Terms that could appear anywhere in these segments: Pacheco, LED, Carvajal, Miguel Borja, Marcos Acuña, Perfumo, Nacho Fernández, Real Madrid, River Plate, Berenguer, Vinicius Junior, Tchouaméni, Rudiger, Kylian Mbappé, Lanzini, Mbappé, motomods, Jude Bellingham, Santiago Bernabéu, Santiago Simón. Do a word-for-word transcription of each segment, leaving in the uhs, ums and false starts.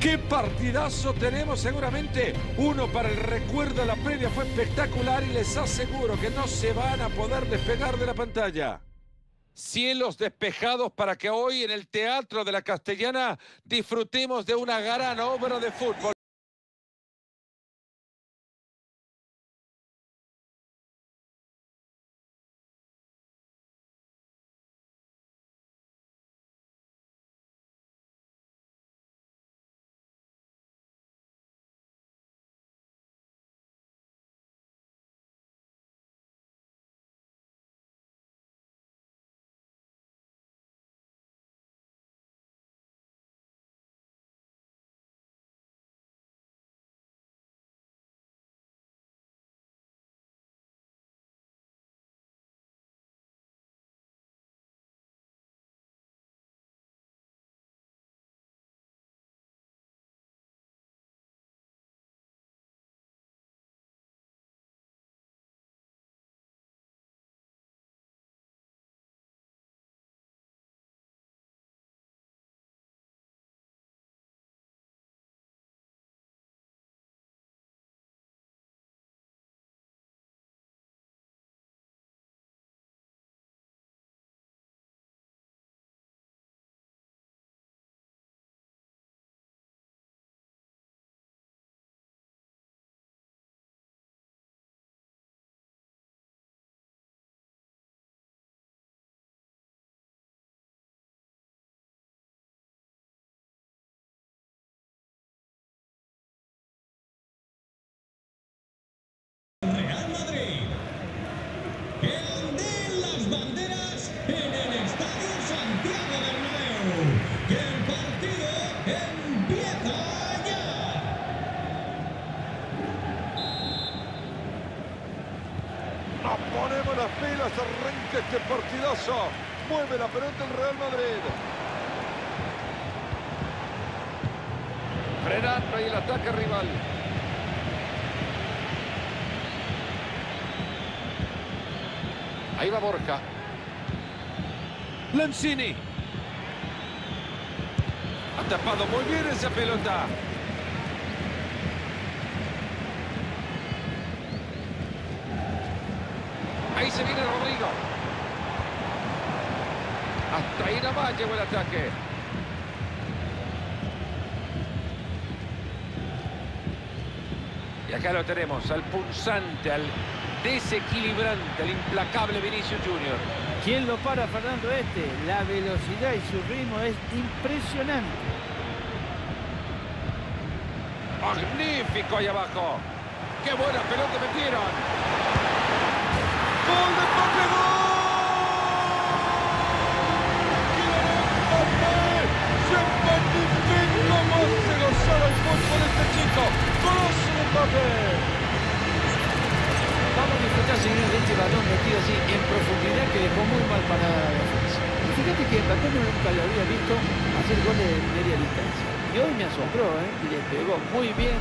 ¡Qué partidazo tenemos! Seguramente uno para el recuerdo. La previa fue espectacular y les aseguro que no se van a poder despegar de la pantalla. Cielos despejados para que hoy en el Teatro de la Castellana disfrutemos de una gran obra de fútbol. Ponemos las pilas, arranca este partidazo. Mueve la pelota el Real Madrid. Frenando ahí el ataque rival. Ahí va Borja. Lanzini. Ha tapado muy bien esa pelota. Ahí se viene Rodrigo. Hasta ahí nomás llegó el ataque. Y acá lo tenemos, al punzante, al desequilibrante, al implacable Vinicius Junior. ¿Quién lo para, Fernando? Este. La velocidad y su ritmo es impresionante. Magnífico ahí abajo. ¡Qué buena pelota metieron! ¡Gol de Pacheco! ¡Kylian Mbappé! ¡Se magnifica cómo se gozaba el fútbol de este chico! ¡Golazo de Mbappé! Vamos a disfrutar seguir de este balón metido así en profundidad que dejó muy mal parada la defensa. Y fíjate que Mbappé nunca lo había visto hacer goles de media distancia. Y hoy me asombró, ¿eh? Y le pegó muy bien,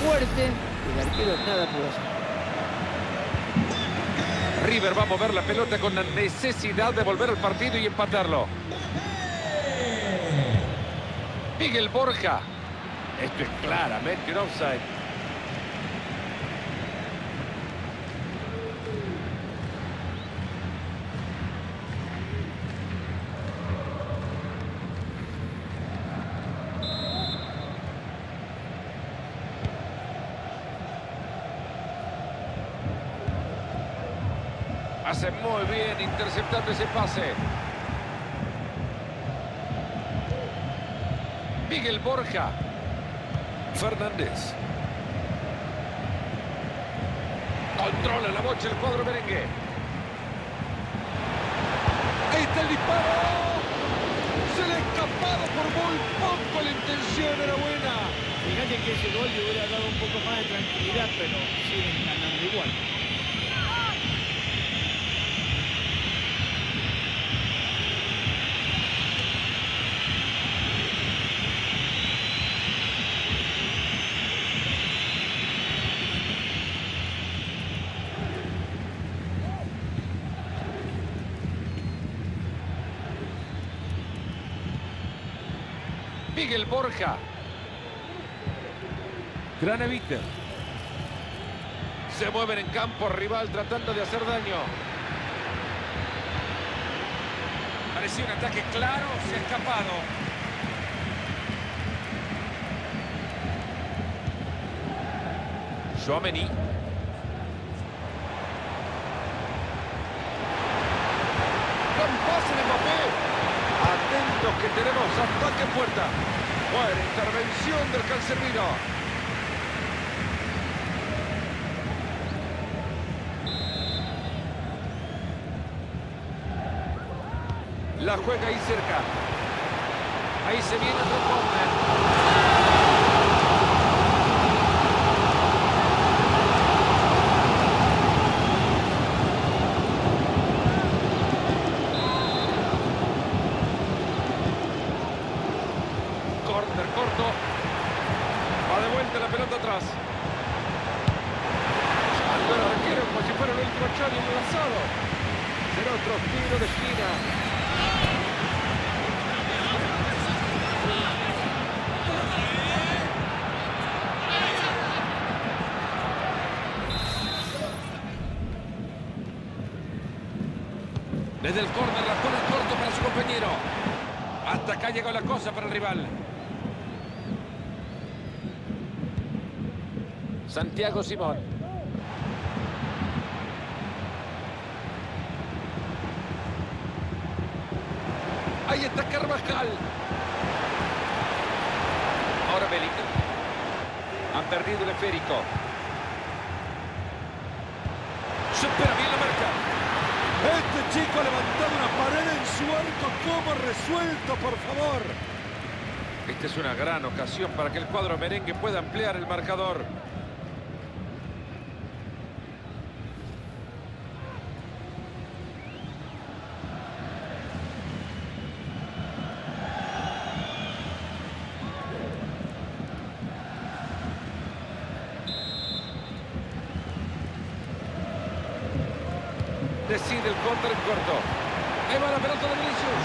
fuerte, y el arquero nada pudo hacer. River va a mover la pelota con la necesidad de volver al partido y empatarlo. Miguel Borja. Esto es claramente un offside. Hace muy bien interceptando ese pase. Miguel Borja. Fernández. Controla la bocha el cuadro merengue. Ahí está el disparo. Se le ha escapado por muy poco. La intención era buena. Fíjate que ese gol le hubiera dado un poco más de tranquilidad, pero siguen ganando igual. Miguel Borja. Graneviter. Se mueven en campo rival tratando de hacer daño. Parecía un ataque claro, se ha escapado. Tchouaméni. Con pase de Mbappé. Atentos que tenemos ataque en puerta. Buena intervención del cancerbero. La juega ahí cerca. Ahí se viene otro corner. Corner corto. Va de vuelta la pelota atrás. Salva el arquero como si fuera el último chon enlazado. Será otro tiro de esquina. Desde el córner la pone corto para su compañero. Hasta acá llegó la cosa para el rival. Santiago Simón. Ahí está Carvajal. Ahora Bellingham. Han perdido el esférico. Supera bien la marca. Este chico ha levantado una pared en su arco. ¡Cómo resuelto, por favor! Esta es una gran ocasión para que el cuadro merengue pueda ampliar el marcador. Decide el córner corto. Ahí va la pelota de Vinicius.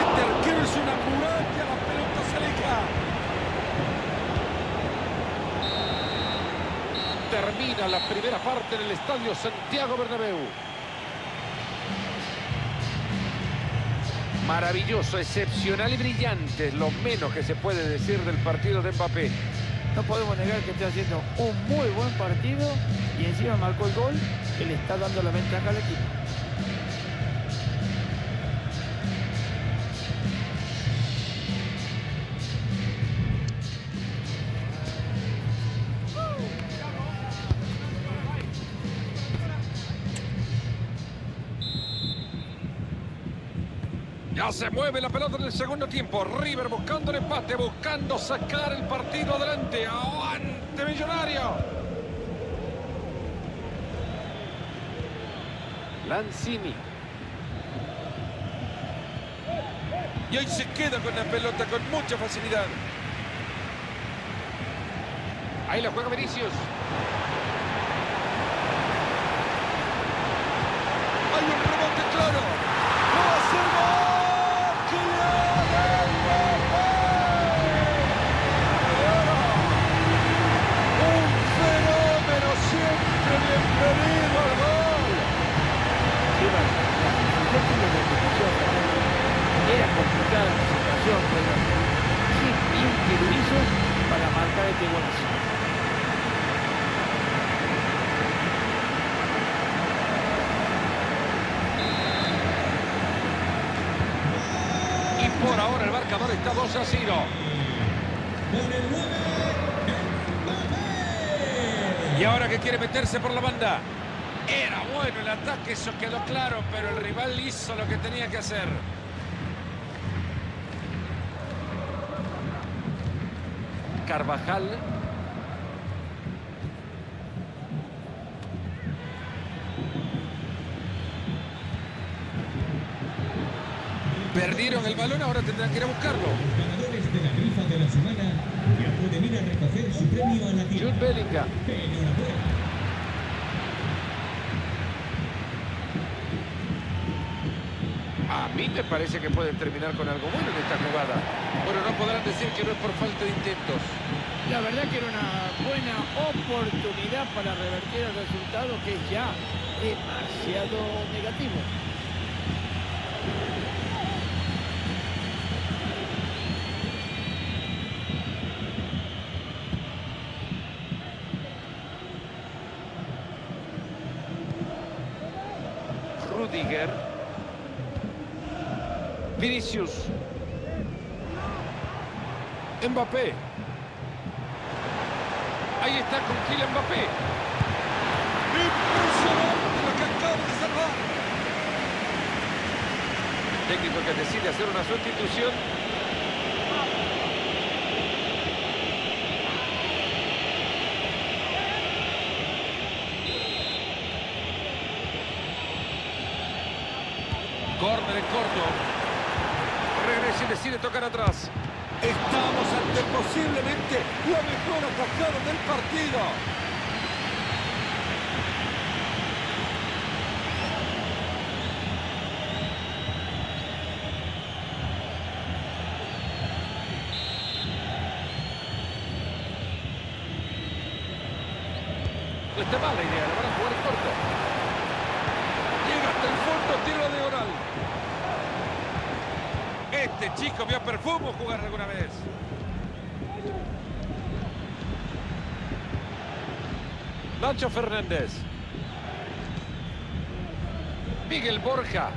Este arquero es una muralla. La pelota se aleja. Termina la primera parte en el estadio Santiago Bernabéu. Maravilloso, excepcional y brillante es lo menos que se puede decir del partido de Mbappé. No podemos negar que está haciendo un muy buen partido y encima marcó el gol que le está dando la ventaja al equipo. Ya se mueve la pelota en el segundo tiempo. River buscando el empate, buscando sacar el partido adelante. ¡Aguante, Millonario! Lanzini. Y hoy se queda con la pelota con mucha facilidad. Ahí la juega Vinicius. Hay un rebote claro. ¡No va a ser gol! Era complicada la situación, pero sí, bien que lo hizo para marcar este golazo. Y por ahora el marcador está dos a cero. Y ahora que quiere meterse por la banda. Era bueno el ataque, eso quedó claro, pero el rival hizo lo que tenía que hacer. Carvajal. Perdieron el balón, ahora tendrán que ir a buscarlo. Ganadores de la rifa de la semana ya pueden ir a recoger su premio a la tierra. Jude Bellingham. A mí me parece que pueden terminar con algo bueno en esta jugada. Bueno, no podrán decir que no es por falta de intentos. La verdad que era una buena oportunidad para revertir el resultado, que es ya demasiado negativo. Rudiger. Vinicius. Mbappé. Ahí está con Kylian Mbappé. Impresionante lo que acaba de salvar. Técnico que decide hacer una sustitución. Córner en corto. Regresa y decide tocar atrás. Estamos ante posiblemente la mejor atacada del partido. No está mala idea, la van a jugar corto. Llega hasta el fondo, tiro de oral. Este chico vio a Perfumo jugar alguna vez. Nacho Fernández. Miguel Borja.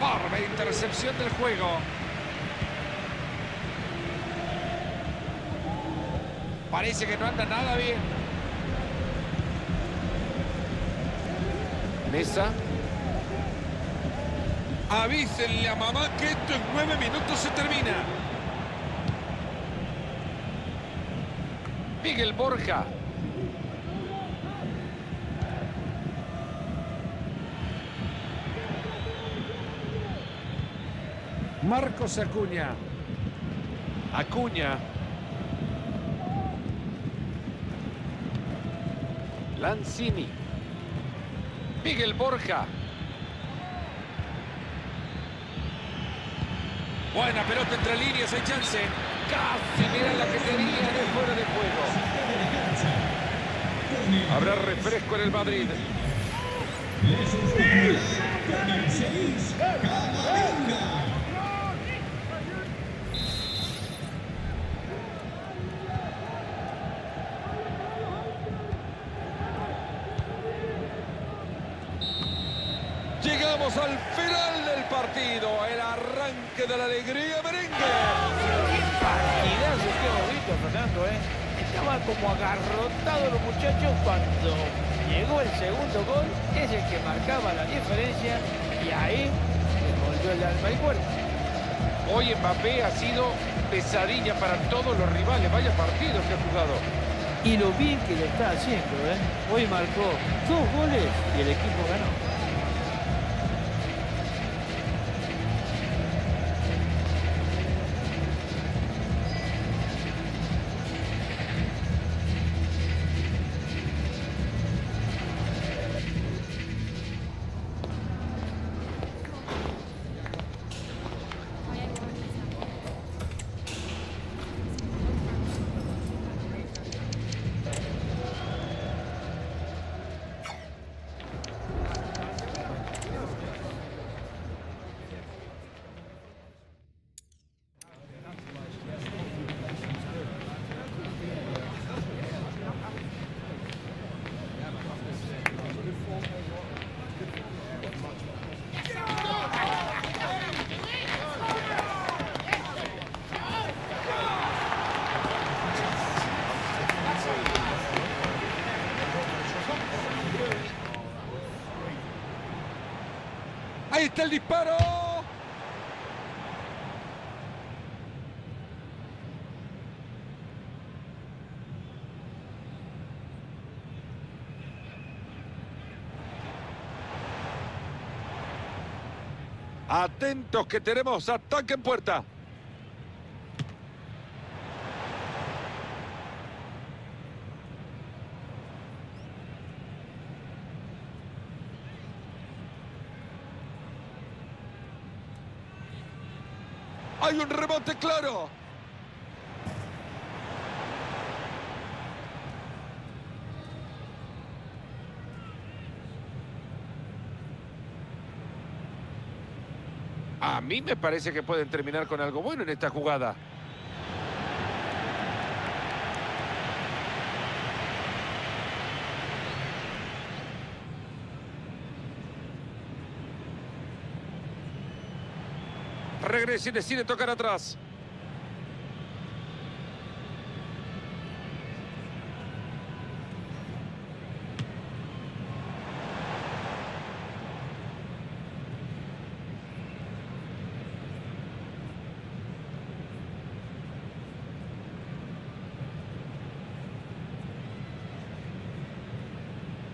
Barba, intercepción del juego. Parece que no anda nada bien. Mesa. Avísenle a mamá que esto en nueve minutos se termina. Miguel Borja. Marcos Acuña. Acuña. Lanzini. Miguel Borja. Buena pelota entre líneas, hay chance. Casi, mira la que tenía de fuera de juego. Habrá refresco en el Madrid. Llegamos al final del partido. El arranque de la alegría, Berenguer. ¡Qué partidazo! ¡Qué bonito, Fernando! ¿eh? Estaba como agarrotado los muchachos cuando llegó el segundo gol. Es el que marcaba la diferencia. Y ahí se volvió el alma y cuerpo. Hoy Mbappé ha sido pesadilla para todos los rivales. Vaya partido que ha jugado. Y lo bien que lo está haciendo. ¿eh? Hoy marcó dos goles y el equipo ganó. Ahí está el disparo. Atentos que tenemos ataque en puerta. Hay un rebote claro. A mí me parece que pueden terminar con algo bueno en esta jugada. Regresa y decide tocar atrás.